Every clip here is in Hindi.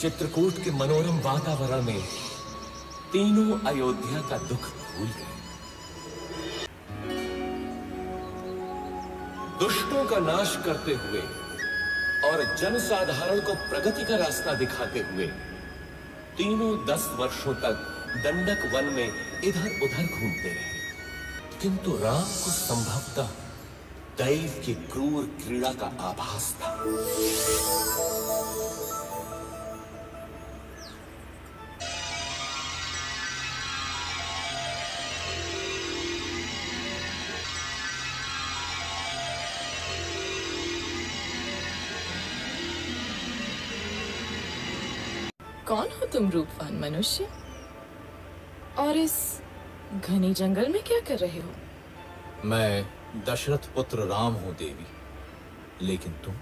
चित्रकूट के मनोरम वातावरण में तीनों अयोध्या का दुख भूल गए। दुष्टों का नाश करते हुए और जनसाधारण को प्रगति का रास्ता दिखाते हुए तीनों 10 वर्षों तक दंडक वन में इधर उधर घूमते रहे, किंतु राम को संभवतः दैव की क्रूर क्रीड़ा का आभास था। कौन हो तुम रूपवान मनुष्य, और इस घने जंगल में क्या कर रहे हो? मैं दशरथ पुत्र राम हूँ देवी, लेकिन तुम?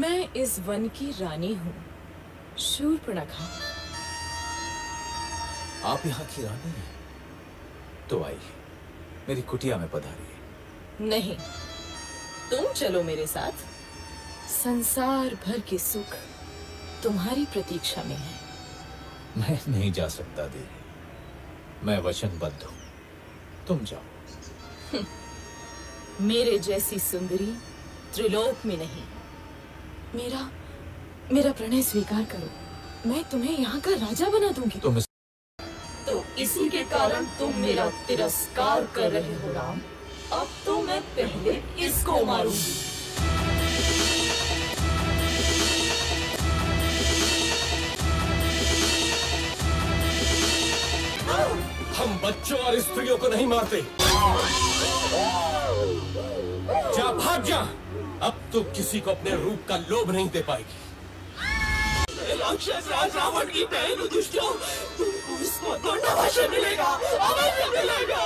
मैं इस वन की रानी हूँ शूर्पणखा। आप यहाँ की रानी हैं? तो आइए मेरी कुटिया में पधारिए। नहीं, तुम चलो मेरे साथ। संसार भर के सुख तुम्हारी प्रतीक्षा में है। मैं नहीं जा सकता देवी, मैं वचनबद्ध हूँ, तुम जाओ। मेरे जैसी सुंदरी त्रिलोक में नहीं। मेरा प्रणय स्वीकार करो, मैं तुम्हें यहाँ का राजा बना दूंगी। तो इसी के कारण तुम मेरा तिरस्कार कर रहे हो राम। अब तो मैं पहले इसको मारूंगी। हम बच्चों और स्त्रियों को नहीं मारते। जा, भाग जा, अब तो किसी को अपने रूप का लोभ नहीं दे पाएगी। राक्षस राज रावण की बहन दुष्टों, तुमको इसको दंडवश मिलेगा, अवश्य मिलेगा।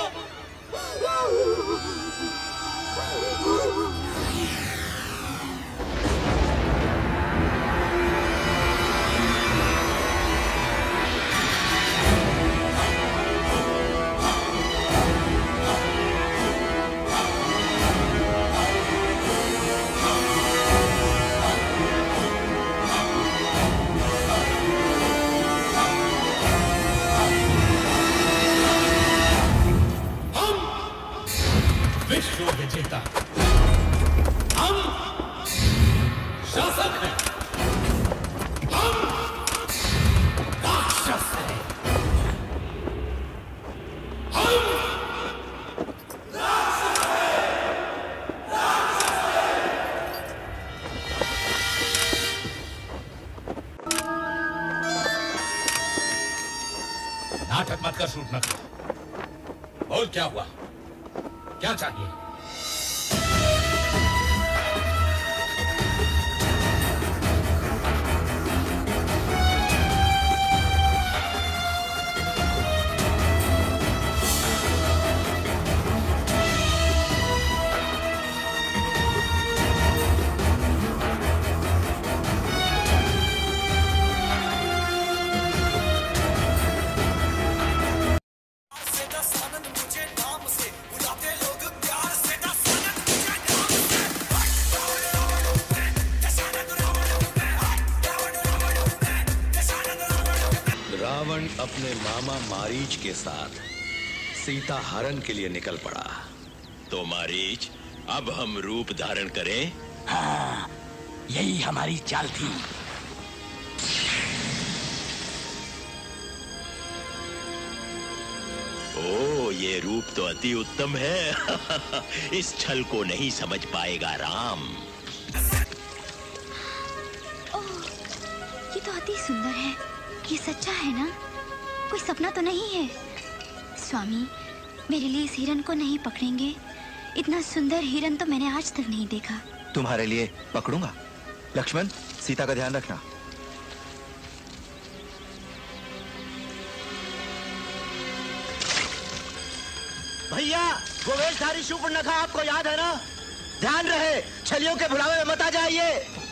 हम शासक हैं, हम राक्षस हैं, हम राक्षस हैं, राक्षस हैं। नाटक मत कर शूर्पणखा, बोल क्या हुआ, क्या चाहिए? अपने मामा मारीच के साथ सीता हरण के लिए निकल पड़ा। तो मारीच, अब हम रूप धारण करें? हाँ, यही हमारी चाल थी। ओ, ये रूप तो अति उत्तम है। इस छल को नहीं समझ पाएगा राम। ओ, ये तो अति सुंदर है, ये सच्चा है ना? कोई सपना तो नहीं है? स्वामी, मेरे लिए इस हिरण को नहीं पकड़ेंगे? इतना सुंदर हिरण तो मैंने आज तक नहीं देखा। तुम्हारे लिए पकड़ूंगा। लक्ष्मण, सीता का ध्यान रखना। भैया, वो वेशधारी शूर्पणखा आपको याद है ना? ध्यान रहे, छलियों के बुलावे में मत आ जाइए।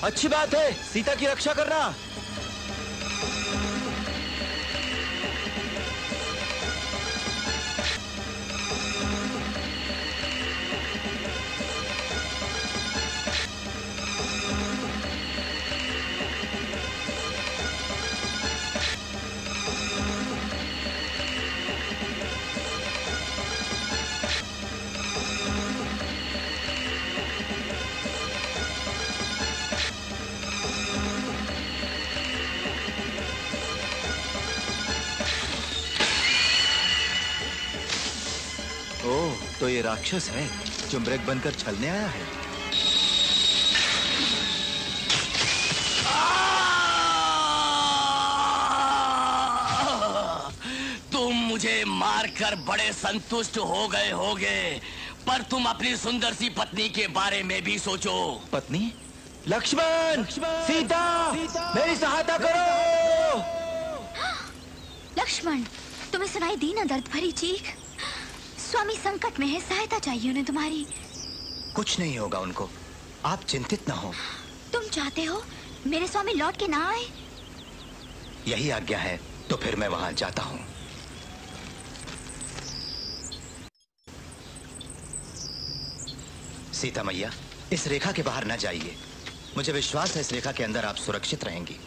अच्छी बात है, सीता की रक्षा करना। तो ये राक्षस है जो मृग बनकर छलने आया है। तुम मुझे मारकर बड़े संतुष्ट हो गए होगे, पर तुम अपनी सुंदर सी पत्नी के बारे में भी सोचो। पत्नी? लक्ष्मण, सीता, मेरी सहायता करो। लक्ष्मण, तुम्हें सुनाई दी ना दर्द भरी चीख? स्वामी संकट में है, सहायता चाहिए उन्हें तुम्हारी। कुछ नहीं होगा उनको, आप चिंतित ना हो। तुम चाहते हो मेरे स्वामी लौट के ना आए? यही आज्ञा है तो फिर मैं वहां जाता हूँ। सीता मैया, इस रेखा के बाहर न जाइए। मुझे विश्वास है इस रेखा के अंदर आप सुरक्षित रहेंगी।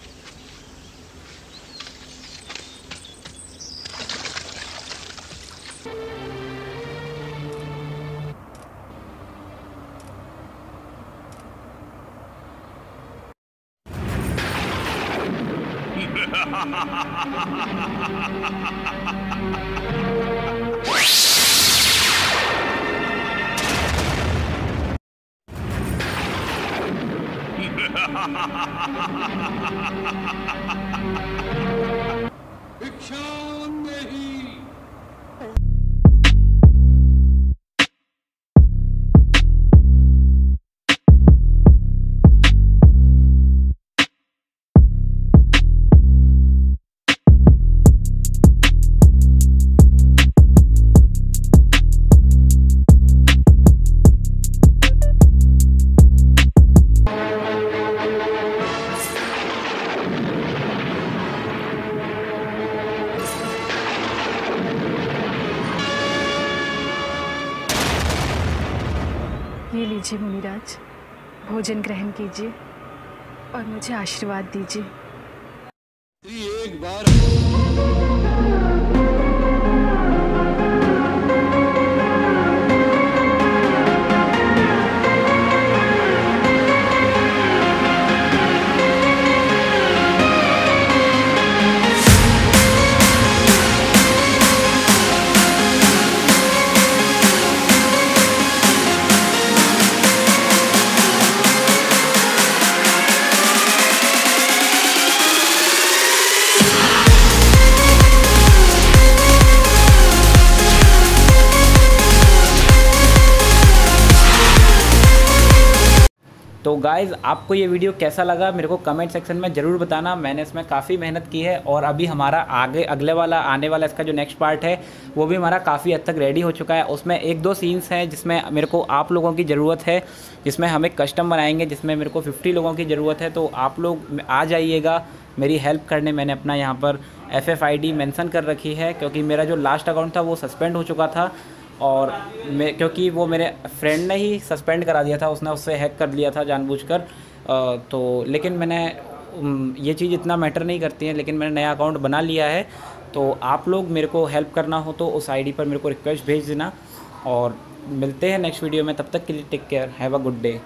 जी मुनिराज, भोजन ग्रहण कीजिए और मुझे आशीर्वाद दीजिए। एक बार तो गाइज़, आपको ये वीडियो कैसा लगा मेरे को कमेंट सेक्शन में ज़रूर बताना। मैंने इसमें काफ़ी मेहनत की है और अभी हमारा आगे अगले वाला आने वाला इसका जो नेक्स्ट पार्ट है वो भी हमारा काफ़ी हद तक रेडी हो चुका है। उसमें एक दो सीन्स हैं जिसमें मेरे को आप लोगों की ज़रूरत है, जिसमें हम एक कस्टम बनाएंगे जिसमें मेरे को 50 लोगों की ज़रूरत है। तो आप लोग आ जाइएगा मेरी हेल्प करने। मैंने अपना यहाँ पर FF ID मेंशन कर रखी है क्योंकि मेरा जो लास्ट अकाउंट था वो सस्पेंड हो चुका था और क्योंकि वो मेरे फ्रेंड ने ही सस्पेंड करा दिया था, उसने उससे हैक कर लिया था जानबूझकर। तो लेकिन मैंने ये चीज़ इतना मैटर नहीं करती है, लेकिन मैंने नया अकाउंट बना लिया है। तो आप लोग मेरे को हेल्प करना हो तो उस आईडी पर मेरे को रिक्वेस्ट भेज देना। और मिलते हैं नेक्स्ट वीडियो में, तब तक के लिए take care, have a good day.